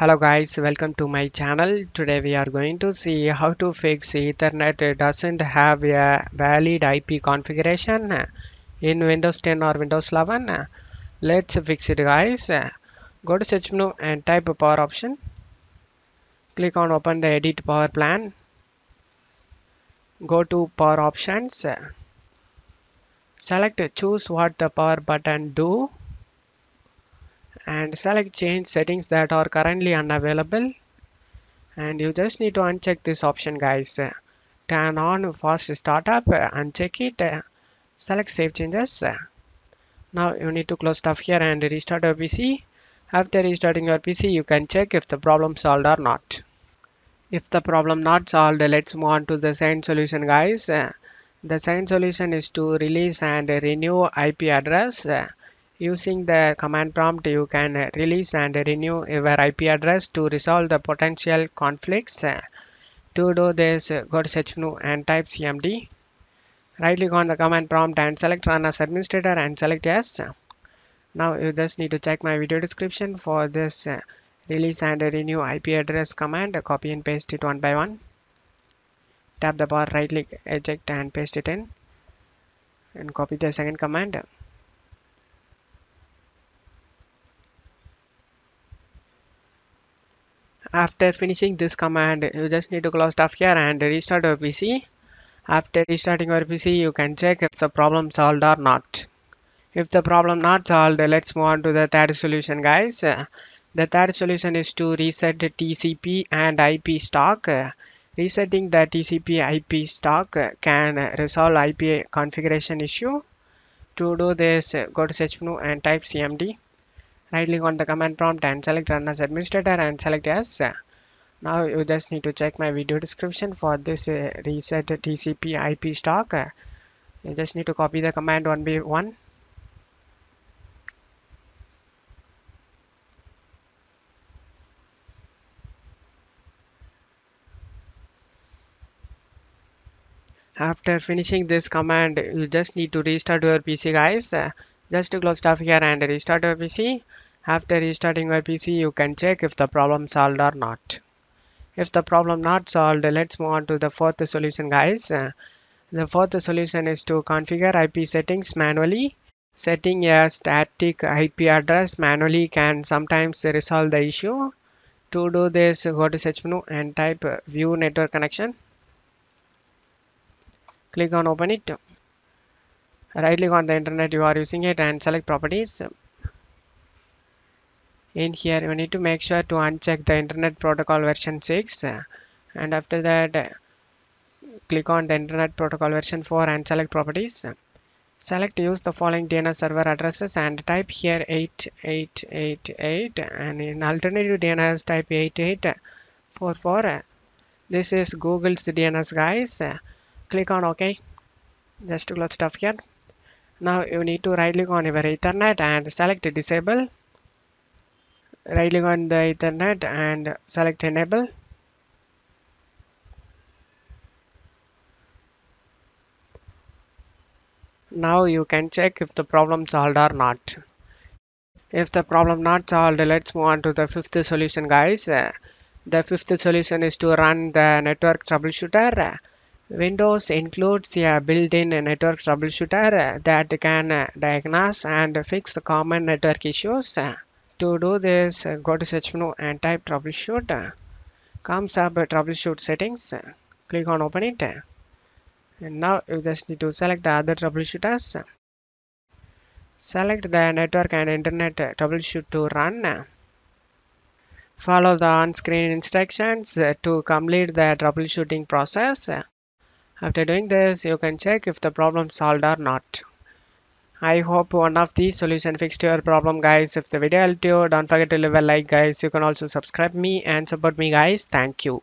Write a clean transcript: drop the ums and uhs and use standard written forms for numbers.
Hello guys, welcome to my channel. Today we are going to see how to fix Ethernet doesn't have a valid IP configuration in Windows 10 or Windows 11. Let's fix it guys. Go to search menu and type power option. Click on open the edit power plan. Go to power options. Select choose what the power button do. And select change settings that are currently unavailable, and you just need to uncheck this option guys. Turn on fast startup, uncheck it, select save changes. Now you need to close stuff here and restart your PC. After restarting your PC, you can check if the problem solved or not. If the problem not solved, let's move on to the second solution guys. The second solution is to release and renew IP address. Using the command prompt, you can release and renew your IP address to resolve the potential conflicts. To do this, go to search menu and type CMD. Right click on the command prompt and select Run as Administrator and select Yes. Now you just need to check my video description for this release and renew IP address command. Copy and paste it one by one. Tap the bar, right click, eject and paste it in. And copy the second command. After finishing this command, you just need to close stuff here and restart your PC. After restarting your PC, you can check if the problem solved or not. If the problem not solved, let's move on to the third solution guys. The third solution is to reset TCP and IP stack. Resetting the TCP/IP stack can resolve IP configuration issue. To do this, go to search menu and type CMD. Right click on the command prompt and select Run as Administrator and select Yes. Now you just need to check my video description for this reset TCP/IP stack. You just need to copy the command one by one. After finishing this command, you just need to restart your PC guys. Just to close stuff here and restart your PC. After restarting your PC, you can check if the problem solved or not. If the problem not solved, let's move on to the fourth solution guys. The fourth solution is to configure IP settings manually. Setting a static IP address manually can sometimes resolve the issue. To do this, go to search menu and type view network connection. Click on open it. Right click on the internet you are using it and select properties. In here you need to make sure to uncheck the internet protocol version 6, and after that click on the internet protocol version 4 and select properties. Select use the following DNS server addresses and type here 8888, and in alternative DNS type 8844. This is Google's DNS guys. Click on OK. Just to close stuff here. Now you need to right click on your Ethernet and select disable. Right click on the Ethernet and select enable. Now you can check if the problem solved or not. If the problem not solved, let's move on to the fifth solution guys. The fifth solution is to run the network troubleshooter. Windows includes a built-in network troubleshooter that can diagnose and fix common network issues. To do this, go to search menu and type troubleshoot. Comes up troubleshoot settings. Click on open it. And now you just need to select the other troubleshooters. Select the network and internet troubleshoot to run. Follow the on-screen instructions to complete the troubleshooting process. After doing this, you can check if the problem solved or not. I hope one of these solutions fixed your problem guys. If the video helped you, don't forget to leave a like guys. You can also subscribe me and support me guys. Thank you.